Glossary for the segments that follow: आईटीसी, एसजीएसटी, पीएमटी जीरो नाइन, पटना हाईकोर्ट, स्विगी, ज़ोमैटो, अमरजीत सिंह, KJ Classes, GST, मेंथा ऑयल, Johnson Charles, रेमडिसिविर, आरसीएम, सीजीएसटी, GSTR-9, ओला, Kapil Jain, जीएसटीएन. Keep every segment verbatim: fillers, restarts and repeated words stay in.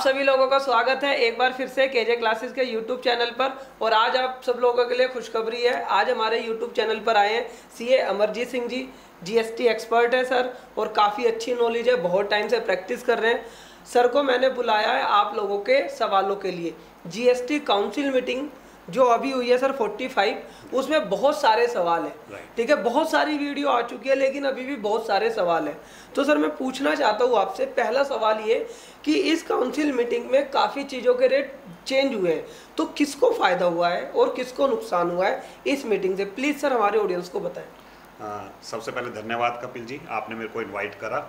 आप सभी लोगों का स्वागत है एक बार फिर से केजे क्लासेस के यूट्यूब चैनल पर। और आज आप सब लोगों के लिए खुशखबरी है, आज हमारे यूट्यूब चैनल पर आए हैं CA अमरजीत सिंह ji, GST expert है सर और काफ़ी अच्छी नॉलेज है, बहुत टाइम से प्रैक्टिस कर रहे हैं। सर को मैंने बुलाया है आप लोगों के सवालों के लिए। जीएसटी काउंसिल मीटिंग जो अभी हुई है सर पैंतालीस, उसमें बहुत सारे सवाल हैं, ठीक है, बहुत सारी वीडियो आ चुकी है लेकिन अभी भी बहुत सारे सवाल हैं। तो सर मैं पूछना चाहता हूँ आपसे, पहला सवाल ये कि इस काउंसिल मीटिंग में काफ़ी चीज़ों के रेट चेंज हुए हैं, तो किसको फ़ायदा हुआ है और किसको नुकसान हुआ है इस मीटिंग से? प्लीज़ सर हमारे ऑडियंस को बताएं। सबसे पहले धन्यवाद कपिल जी, आपने मेरे को इन्वाइट करा।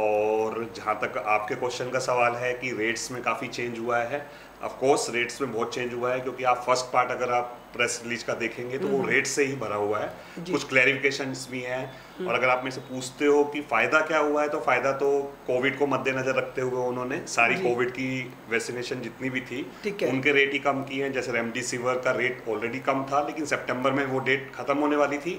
और जहाँ तक आपके क्वेश्चन का सवाल है कि रेट्स में काफ़ी चेंज हुआ है, ऑफ कोर्स रेट्स में बहुत चेंज हुआ है, क्योंकि आप फर्स्ट पार्ट अगर आप प्रेस रिलीज का देखेंगे तो वो रेट से ही भरा हुआ है, कुछ क्लैरिफिकेशंस भी हैं। और अगर आप मेरे से पूछते हो कि फ़ायदा क्या हुआ है, तो फ़ायदा तो कोविड को मद्देनजर रखते हुए उन्होंने सारी कोविड की वैक्सीनेशन जितनी भी थी उनके रेट ही कम किए हैं। जैसे रेमडिसिविर का रेट ऑलरेडी कम था लेकिन सेप्टेम्बर में वो डेट खत्म होने वाली थी,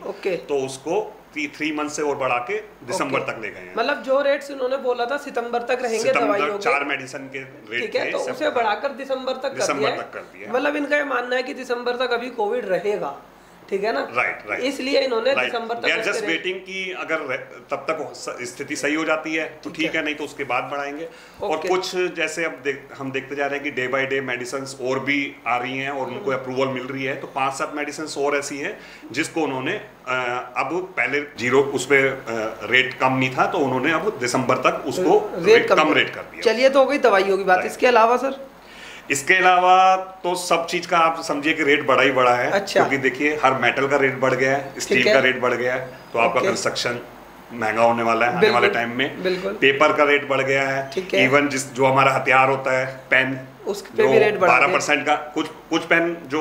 तो उसको थ्री मंथ से और बढ़ा के दिसंबर okay. तक ले गए हैं। मतलब जो रेट्स उन्होंने बोला था सितंबर तक रहेंगे दवाइयों के, चार मेडिसिन के रेट थे, तो उसे बढ़ाकर दिसंबर तक दिसंबर तक कर दिया। मतलब इनका ये मानना है कि दिसंबर तक अभी कोविड रहेगा, ठीक है ना, राइट राइट, इसलिए इन्होंने दिसंबर तक, दे आर जस्ट वेटिंग कि अगर तब तक स्थिति सही हो जाती है तो ठीक है, नहीं तो उसके बाद बढ़ाएंगे। और कुछ जैसे अब देख, हम देखते जा रहे हैं कि डे बाय डे मेडिसिंस और भी आ रही हैं और उनको अप्रूवल मिल रही है, तो पांच सात मेडिसिंस और ऐसी हैं जिसको उन्होंने अब पहले जीरो उस पर रेट कम नहीं था तो उन्होंने अब दिसंबर तक उसको रेट कम रेट कर दिया। चलिए तो हो गई दवाइयों की बात, इसके अलावा सर? इसके अलावा तो सब चीज का आप समझिए कि रेट बढ़ा ही बढ़ा है। अच्छा। क्योंकि देखिए हर मेटल का रेट बढ़ गया है, स्टील का रेट बढ़ गया है, तो आपका कंस्ट्रक्शन महंगा होने वाला है आने वाले टाइम में। पेपर का रेट बढ़ गया है, इवन जिस जो हमारा हथियार होता है पेन, उस पे भी रेट बढ़ा, बारह परसेंट का, कुछ कुछ पेन जो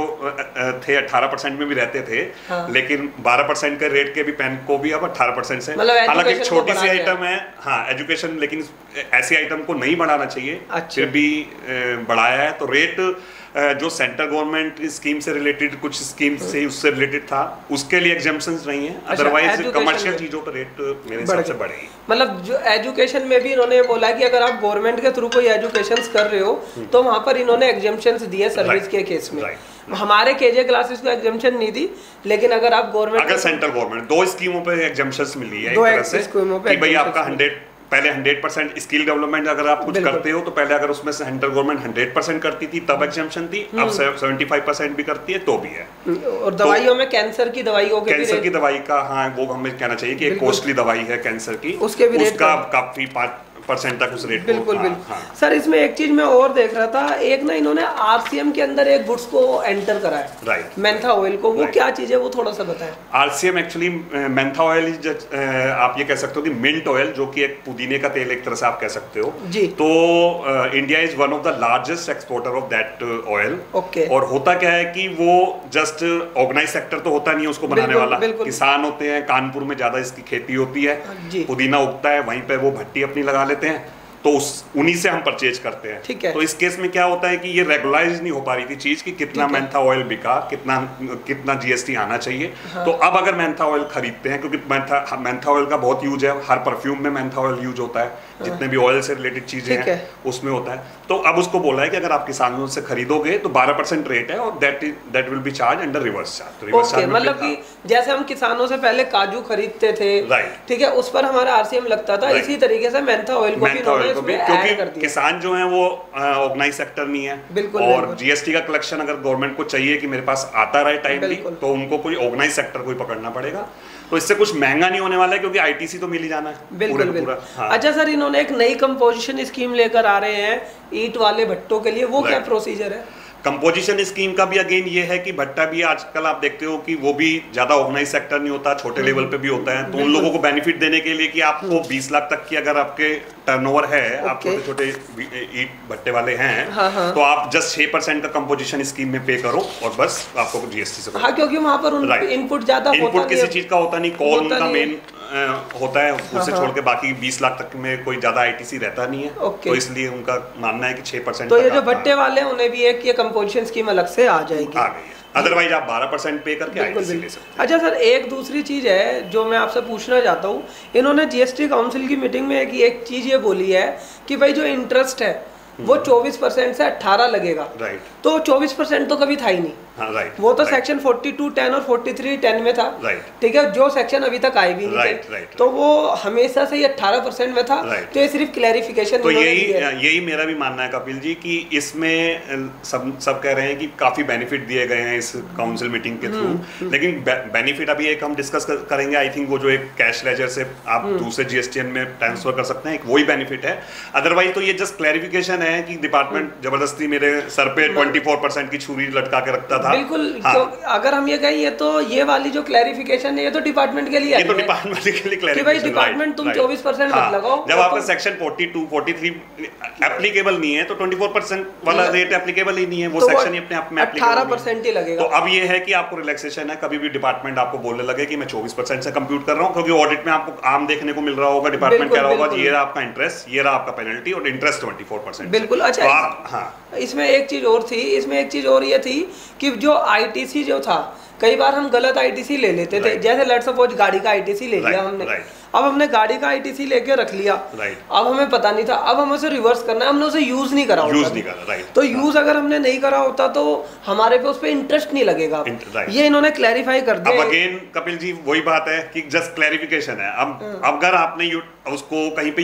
थे अठारह परसेंट में भी रहते थे, हाँ। लेकिन बारह परसेंट के रेट के भी पेन को भी अब अठारह परसेंट से, हालांकि एक छोटी सी आइटम है, हाँ एजुकेशन, लेकिन ऐसी आइटम को नहीं बढ़ाना चाहिए, अच्छा। फिर भी बढ़ाया है। तो रेट जो सेंट्रल गवर्नमेंट स्कीम से रिलेटेड कुछ स्कीम से उससे रिलेटेड था उसके लिए एग्जम्पशंस नहीं है, अदरवाइज कमर्शियल चीजों पर रेट मेरे हिसाब से बढ़े। मतलब जो एजुकेशन में भी इन्होंने बोला कि अगर आप गवर्नमेंट के थ्रू कोई एजुकेशंस कर रहे हो तो वहाँ पर इन्होंने एग्जम्पशंस दिए सर्विस के केस में। हमारे केजे क्लासेस को एग्जम्पशन नहीं थी, लेकिन अगर आप गवर्नमेंट अगर सेंट्रल गवर्नमेंट दो स्कीमों पर एग्जम्पशंस मिली है, दो स्कीमों पे भाई आपका हंड्रेड पहले हंड्रेड परसेंट स्किल डेवलपमेंट अगर आप कुछ करते हो तो पहले अगर उसमें सेंट्रल गवर्नमेंट हंड्रेड परसेंट करती थी तब एग्जम्पशन थी, अब सेवेंटी फाइव परसेंट भी करती है तो भी है। और दवाइयों तो, में कैंसर की दवाइयों के कैंसर की दवाई का, हाँ वो हमें कहना चाहिए कि एक कॉस्टली दवाई है कैंसर की, उसके भी रेट का काफी परसेंट तक उस रेट बिल्कुल बिल्कुल। सर इसमें एक चीज मैं और देख रहा था, एक ना इन्होंने आरसीएम के अंदर एक गुड्स को एंटर कराया, राइट, मेंथा ऑयल को, वो क्या चीज है वो थोड़ा सा बताएं। आरसीएम एक्चुअली मेंथा ऑयल आप ये कह सकते हो कि मिंट ऑयल, जो कि एक पुदीने का तेल एक तरह से आप कह सकते हो जी। तो India is one of the largest exporter of that oil, okay. और होता क्या है कि वो जस्ट ऑर्गेनाइज सेक्टर तो होता नहीं है उसको बनाने वाला, किसान होते हैं, कानपुर में ज्यादा इसकी खेती होती है, पुदीना उगता है वहीं पर, वो भट्टी अपनी लगा लेते हैं, तो उस उन्हीं से हम परचेज करते हैं, ठीक है। तो इस केस में क्या होता है कि ये रेगुलराइज नहीं हो पा रही थी चीज कि कितना मेंथा ऑयल बिका, कितना कितना जीएसटी आना चाहिए, हाँ। तो अब अगर मेंथा ऑयल खरीदते हैं, क्योंकि मेंथा मेंथा ऑयल का बहुत यूज है, हर परफ्यूम में मेंथा ऑयल यूज होता है, हाँ। जितने भी ऑयल से रिलेटेड चीजें हैं उसमें होता है, तो अब उसको बोला है कि अगर आप किसानों से खरीदोगे तो बारह परसेंट रेट है और that that will be charge under reverse charge. Reverse charge मतलब कि जैसे हम किसानों से पहले काजू खरीदते थे, ठीक है, उस पर हमारा आरसीएम लगता था, इसी तरीके से मेंथा ऑयल को भी, क्योंकि किसान जो है वो ऑर्गेनाइज सेक्टर नहीं है, और जीएसटी का कलेक्शन अगर गवर्नमेंट को चाहिए कि मेरे पास आता रहे टाइमली, तो उनको कोई ऑर्गेनाइज सेक्टर को ही पकड़ना पड़ेगा। तो इससे कुछ महंगा नहीं होने वाला है क्योंकि आईटीसी तो मिल ही जाना है बिल्कुल पूरा, पूरा। हाँ। अच्छा सर इन्होंने एक नई कंपोजिशन स्कीम लेकर आ रहे हैं ईट वाले भट्टों के लिए, वो क्या प्रोसीजर है? कंपोजिशन स्कीम का भी अगेन ये है कि भट्टा भी आजकल आप देखते हो कि वो भी ज़्यादा ऑर्गेनाइज सेक्टर नहीं होता, छोटे लेवल पे भी होता है, तो उन लोगों को बेनिफिट देने के लिए कि आपको बीस लाख तक की अगर आपके टर्नओवर है, आप छोटे छोटे ईट भट्टे वाले हैं, हाँ हाँ। तो आप जस्ट छः परसेंट का कंपोजिशन स्कीम में पे करो और बस आपको जीएसटी से, हाँ, क्योंकि वहाँ पर इनपुट ज़्यादा इनपुट किसी चीज़ का होता नहीं, कॉल उनका मेन होता है, उससे छोड़ के बाकी बीस लाख तक में कोई ज्यादा आईटीसी रहता नहीं है, तो इसलिए उनका मानना है कि छह परसेंट, तो ये जो भट्टे वाले उन्हें भी एक ये कंपोजिशन स्कीम अलग से आ जाएगी, आ गई है, अदरवाइज आप बारह परसेंट पे करके आईटीसी ले सकते हैं। अच्छा सर एक दूसरी चीज है जो मैं आपसे पूछना चाहता हूँ, इन्होंने जीएसटी काउंसिल की मीटिंग में एक, एक चीज ये बोली है कि भाई जो इंटरेस्ट है वो चौबीस परसेंट से अठारह लगेगा, राइट। तो चौबीस परसेंट तो कभी था ही नहीं, हाँ, राइट, वो तो सेक्शन बयालीस, दस और तैंतालीस, दस में था, राइट, ठीक है, जो सेक्शन अभी तक आए भी नहीं, राइट, राइट, तो वो हमेशा से ही अठारह परसेंट में था, राइट। तो ये सिर्फ क्लैरिफिकेशन, तो यही यही मेरा भी मानना है कपिल जी कि इसमें सब सब कह रहे हैं कि काफी बेनिफिट दिए गए हैं इस काउंसिल मीटिंग के थ्रू, लेकिन बेनिफिट अभी एक हम डिस्कस करेंगे। आई थिंक वो जो एक कैश लेजर से आप दूसरे जीएसटीएन में ट्रांसफर कर सकते हैं, वही बेनिफिट है, अदरवाइज तो ये जस्ट क्लैरिफिकेशन है कि डिपार्टमेंट जबरदस्ती मेरे सर पे चौबीस परसेंट की छुरी लटका के रखता था। बिल्कुल, हाँ। तो अगर हम ये कहें, ये तो ये वाली जो क्लैरिफिकेशन है ये तो डिपार्टमेंट के लिए ये तो डिपार्टमेंट के लिए क्लैरिफिकेशन, कि भाई डिपार्टमेंट तुम चौबीस परसेंट मत लगाओ, जब आपका सेक्शन बयालीस, तैंतालीस एप्लीकेबल नहीं है तो चौबीस परसेंट वाला रेट एप्लीकेबल ही नहीं है, वो सेक्शन ही अपने आप में अठारह परसेंट ही लगेगा। तो अब ये है कि आपको रिलैक्सेशन है, कभी भी डिपार्टमेंट आपको बोलने लगे कि मैं चौबीस परसेंट से कंप्यूट कर रहा हूं, क्योंकि ऑडिट में आपको आम देखने को मिल रहा होगा, डिपार्टमेंट कह रहा होगा ये रहा आपका इंटरेस्ट, ये रहा आपका पेनल्टी और इंटरेस्ट चौबीस परसेंट। बिल्कुल, अच्छा, तो आप, हाँ, इसमें एक चीज और थी, इसमें एक चीज और ये थी कि जो आईटीसी जो था, कई बार हम गलत आईटीसी ले लेते थे, जैसे लेट्स सपोज गाड़ी का आईटीसी ले लिया हमने, अब हमने गाड़ी का आईटीसी लेके रख लिया, अब हमें पता नहीं था, अब हमें उसे रिवर्स करना है, हमने उसे यूज नहीं करा यूज नहीं करा राइट, तो यूज अगर हमने नहीं करा होता तो हमारे पे उस पे इंटरेस्ट नहीं लगेगा, ये इन्होंने क्लैरिफाई कर दिया। अब अगेन कपिल जी वही बात है कि जस्ट क्लैरिफिकेशन है। अब अगर आपने उसको कहीं पे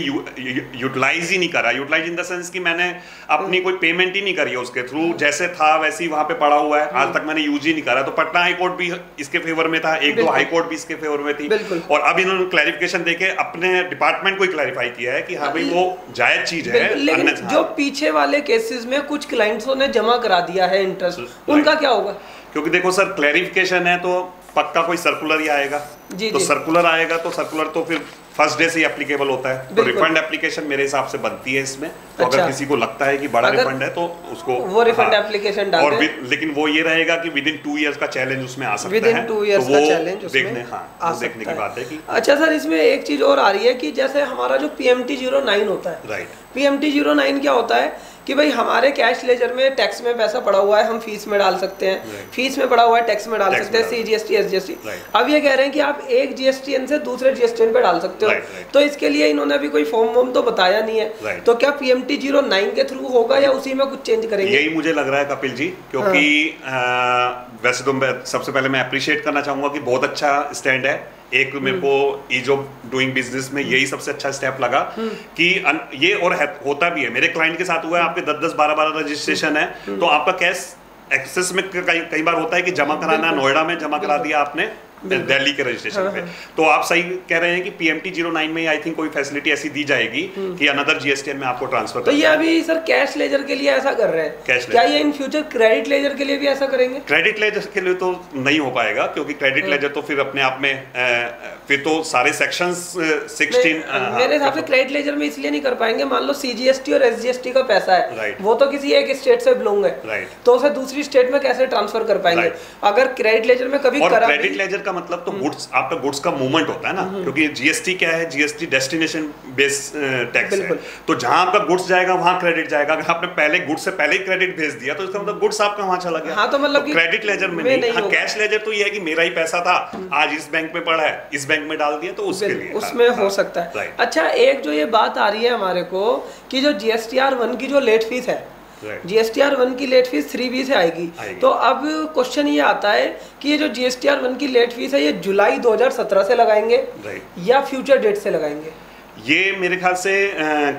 यूटिलाइज ही नहीं करा, यूटिलाइज इन द सेंस कि मैंने अपनी कोई पेमेंट ही नहीं करी है उसके थ्रू, जैसे था वैसे ही वहां पे पड़ा हुआ है, आज तक मैंने यूज ही नहीं करा, तो पटना हाईकोर्ट भी इसके फेवर में था, एक दो हाईकोर्ट भी इसके फेवर में थी, और अब इन्होंने क्लैरिफिकेशन देके अपने डिपार्टमेंट को ही क्लैरिफाई किया है कि हाँ भाई वो जायज चीज है। लेकिन जो पीछे वाले केसेस में कुछ क्लाइंट्सों ने जमा करा दिया है इंटरेस्ट, उनका क्या होगा? क्योंकि देखो सर, क्लैरिफिकेशन है तो पक्का कोई सर्कुलर ही आएगा, जी, तो जी। सर्कुलर आएगा तो सर्कुलर तो फिर फर्स्ट डे से ही एप्लीकेबल होता है, तो रिफंड एप्लीकेशन मेरे हिसाब से बनती है इसमें, तो अच्छा। अगर किसी को लगता है कि बड़ा रिफंड है तो उसको वो रिफंड एप्लीकेशन डाल दे, लेकिन वो ये रहेगा कि विद इन टू इयर्स का चैलेंज उसमें आ सकता है, तो वो देखने, हाँ, वो देखने की बात है कि अच्छा सर, इसमें एक चीज और आ रही है कि जैसे हमारा जो पीएमटी जीरो नाइन होता है, राइट, पीएमटी जीरो नाइन क्या होता है कि भाई हमारे कैश लेजर में टैक्स में पैसा पड़ा हुआ है, हम फीस में डाल सकते हैं, फीस में पड़ा हुआ है टैक्स में डाल सकते हैं, C G S T, S G S T. अब ये कह रहे हैं कि आप एक जीएसटीएन से दूसरे जीएसटीएन पे डाल सकते हो, तो इसके लिए इन्होंने अभी कोई फॉर्म वॉर्म तो बताया नहीं है, तो क्या पीएमटी जीरो नाइन के थ्रू होगा या उसी में कुछ चेंज करेंगे? यही मुझे लग रहा है कपिल जी, क्योंकि वैसे तो सबसे पहले मैं अप्रिशिएट करना चाहूंगा कि बहुत अच्छा स्टैंड है, एक मेरे को ईज ऑफ डूइंग बिजनेस में यही सबसे अच्छा स्टेप लगा कि ये, और होता भी है, मेरे क्लाइंट के साथ हुआ है, आपके दस दस बारह बारह रजिस्ट्रेशन है, तो आपका कैश एक्सेस में कई कई बार होता है कि जमा कराना, नोएडा में जमा करा दिया आपने दिल्ली के रजिस्ट्रेशन, हाँ, पे, तो आप सही कह रहे हैं कि पीएमटी जीरो नाइन में आई थिंक कोई फैसिलिटी ऐसी दी जाएगी कि अनदर जीएसटीएन में आपको ट्रांसफर तो कर। ये अभी सर कैश लेजर के लिए ऐसा कर रहे हैं, कैश क्या ये इन फ्यूचर क्रेडिट लेजर के लिए भी ऐसा करेंगे? क्रेडिट लेजर के लिए तो नहीं हो पाएगा, क्योंकि क्रेडिट लेजर तो फिर अपने आप में फिर तो सारे सेक्शन सिक्सटीन मेरे हिसाब से क्रेडिट लेजर में इसलिए नहीं कर पाएंगे, मान लो सीजीएसटी और एसजीएसटी का पैसा है, वो तो किसी एक स्टेट से बिलोंग है, तो उसे दूसरी स्टेट में कैसे ट्रांसफर कर पाएंगे अगर क्रेडिट लेजर में कभी? क्रेडिट लेजर का मतलब तो गुड्स, आपका गुड्स का मूवमेंट होता है ना, क्योंकि जीएसटी क्या है, जीएसटी डेस्टिनेशन बेस्ड टैक्स है, तो जहां आपका गुड्स जाएगा वहां क्रेडिट जाएगा, अगर आपने पहले गुड्स से पहले ही क्रेडिट भेज दिया तो इसका मतलब गुड्स आपका वहां चला गया, हाँ, तो मतलब क्रेडिट लेजर में नहीं, हां कैश लेजर तो ये है कि मेरा ही पैसा था, आज इस बैंक में पड़ा है, इस बैंक में डाल दिया, तो उसके लिए उसमें हो सकता है। अच्छा, एक जो ये बात आ रही है हमारे को कि जो जीएसटीआर वन की जो लेट फीस है, जीएसटीआर वन की लेट फीस तीन बी से आएगी, तो अब क्वेश्चन ये आता है कि ये जो जीएसटीआर वन की लेट फीस है ये जुलाई दो हज़ार सत्रह से लगाएंगे या फ्यूचर डेट से लगाएंगे? ये मेरे ख्याल से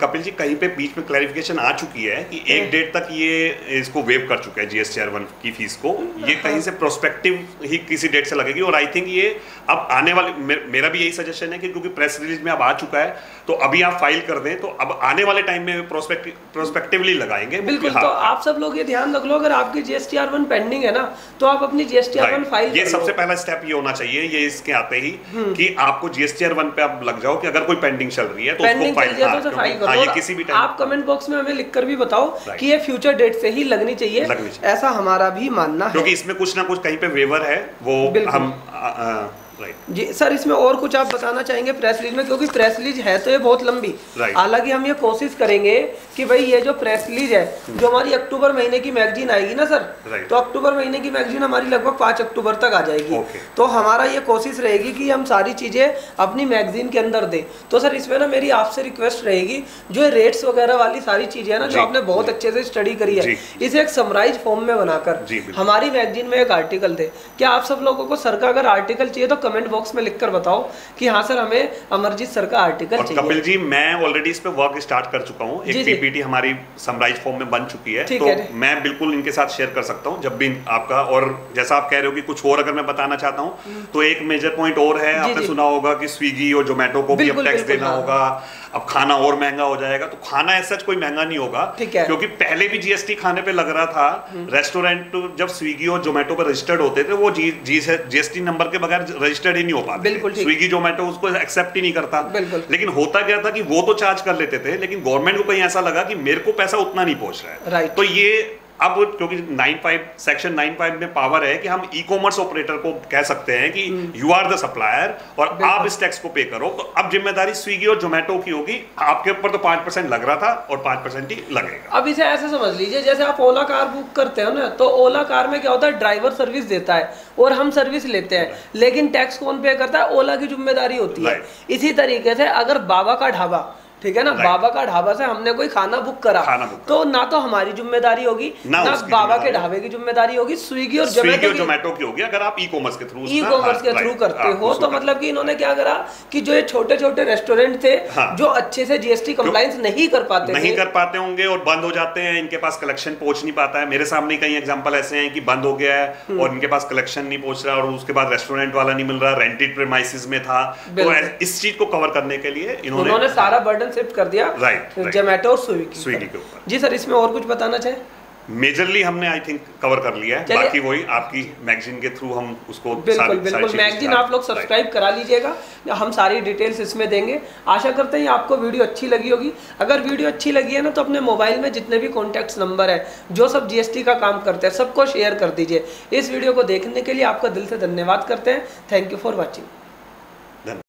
कपिल जी कहीं पे बीच में क्लैरिफिकेशन आ चुकी है कि एक डेट तक ये इसको वेव कर चुका है जीएसटीआर वन की फीस को, ये कहीं से प्रोस्पेक्टिव ही किसी डेट से लगेगी, और आई थिंक ये अब आने वाले मेर, मेरा भी यही सजेशन है कि क्योंकि प्रेस रिलीज में अब आ चुका है तो अभी आप फाइल कर दें, तो अब आने वाले टाइम में प्रोस्पेक्टिव प्रोस्पेक्टिवली लगाएंगे। बिल्कुल, तो आप सब लोग ये ध्यान रख लो, अगर आपकी जीएसटीआर वन पेंडिंग है ना तो आप अपनी जीएसटीआर वन फाइल, ये सबसे पहला स्टेप ये होना चाहिए, ये इसके आते ही कि आपको जीएसटीआर वन पे आप लग जाओ कि अगर कोई पेंडिंग चल रही है तो उसको फाइल करो, ये किसी भी टाइम। आप कमेंट बॉक्स में हमें लिखकर भी बताओ कि ये फ्यूचर डेट से ही लगनी चाहिए, लगनी चाहिए, ऐसा हमारा भी मानना है, क्योंकि इसमें कुछ ना कुछ कहीं पे वेवर है, वो हम आ, आ, राइट जी सर, इसमें और कुछ आप बताना चाहेंगे प्रेस रिलीज में, क्योंकि प्रेस रिलीज है तो ये बहुत लंबी, हालांकि हम ये कोशिश करेंगे कि भाई ये जो प्रेस रिलीज है जो हमारी अक्टूबर महीने की मैगजीन आएगी ना सर, तो अक्टूबर महीने की मैगजीन हमारी लगभग पाँच अक्टूबर तक आ जाएगी, तो हमारा ये कोशिश रहेगी कि हम सारी चीज़ें अपनी मैगजीन के अंदर दें। तो सर इसमें ना मेरी आपसे रिक्वेस्ट रहेगी जो रेट्स वगैरह वाली सारी चीज़ें हैं ना जो आपने बहुत अच्छे से स्टडी करी है, इसे एक समराइज फॉर्म में बनाकर हमारी मैगजीन में एक आर्टिकल दें। क्या आप सब लोगों को सर का अगर आर्टिकल चाहिए तो कमेंट बॉक्स में लिखकर बताओ कि हाँ सर हमें अमरजीत सर का आर्टिकल चाहिए। कपिल जी मैं ऑलरेडी इस पे वर्क स्टार्ट कर चुका हूँ, एक पीपीटी हमारी समराइज फॉर्म में बन चुकी है, तो है मैं बिल्कुल इनके साथ शेयर कर सकता हूँ जब भी आपका। और जैसा आप कह रहे हो कि कुछ और अगर मैं बताना चाहता हूँ तो एक मेजर पॉइंट और है, आपने सुना होगा कि स्विगी और ज़ोमैटो को भी अब टैक्स देना होगा, अब खाना और महंगा हो जाएगा। तो खाना ऐसा कोई महंगा नहीं होगा क्योंकि पहले भी जीएसटी खाने पे लग रहा था, रेस्टोरेंट जब स्विगी और जोमेटो पर रजिस्टर्ड होते थे वो जी, जी, जीएसटी नंबर के बगैर रजिस्टर्ड ही नहीं हो पाते, स्विगी जोमेटो उसको एक्सेप्ट ही नहीं करता। लेकिन होता क्या था कि वो तो चार्ज कर लेते थे लेकिन गवर्नमेंट को कहीं ऐसा लगा कि मेरे को पैसा उतना नहीं पहुंच रहा है, तो ये अब क्योंकि nine point five section nine point five में पावर है कि हम ई कॉमर्स ऑपरेटर को कह सकते हैं कि यू आर द सप्लायर और आप इस टैक्स को पे करो। तो अब जिम्मेदारी स्विगी और जोमेटो की होगी, आपके ऊपर तो पाँच परसेंट लग रहा था और पाँच परसेंट ही लगेगा। अब इसे ऐसे समझ लीजिए जैसे आप ओला कार बुक करते हो ना, तो ओला कार में क्या होता है ड्राइवर सर्विस देता है और हम सर्विस लेते हैं, लेकिन टैक्स कौन पे करता है, ओला की जिम्मेदारी होती है। इसी तरीके से अगर बाबा का ढाबा, ठीक है ना, बाबा का ढाबा से हमने कोई खाना बुक करा, खाना बुक करा। तो ना तो हमारी जिम्मेदारी होगी ना, ना बाबा के ढाबे की जिम्मेदारी होगी, स्विगी और जोमेटो की होगी अगर आप ई कॉमर्स के थ्रू ई कॉमर्स के थ्रू करते हो। तो मतलब कि इन्होंने क्या करा कि जो ये छोटे छोटे रेस्टोरेंट थे जो अच्छे से जीएसटी कंप्लायंस नहीं कर पाते नहीं कर पाते होंगे और बंद हो जाते हैं, इनके पास कलेक्शन पहुंच नहीं पाता है। मेरे सामने कई एग्जाम्पल ऐसे हैं कि बंद हो गया है और इनके पास कलेक्शन नहीं पहुंच रहा और उसके बाद रेस्टोरेंट वाला नहीं मिल रहा, रेंटेड प्रीमाइसेस में था। तो इस चीज को कवर करने के लिए इन्होंने सारा बर्डन शिफ्ट कर दिया ज़ोमैटो और स्विगी के ऊपर। जी सर इसमें और कुछ बताना चाहे? मेजरली हमने आई थिंक कवर कर लिया है, बाकी वही आपकी मैगजीन के थ्रू हम उसको बिल्कुल बिल्कुल मैगजीन आप लोग सब्सक्राइब करा लीजिएगा, हम सारी डिटेल्स इसमें देंगे। आशा करते हैं आपको वीडियो अच्छी लगी होगी, अगर वीडियो अच्छी लगी है ना तो अपने मोबाइल में जितने भी कॉन्टैक्ट्स नंबर है जो सब जीएसटी का काम करते हैं सबको शेयर कर दीजिए। इस वीडियो को देखने के लिए आपका दिल से धन्यवाद करते हैं, थैंक यू फॉर वॉचिंग।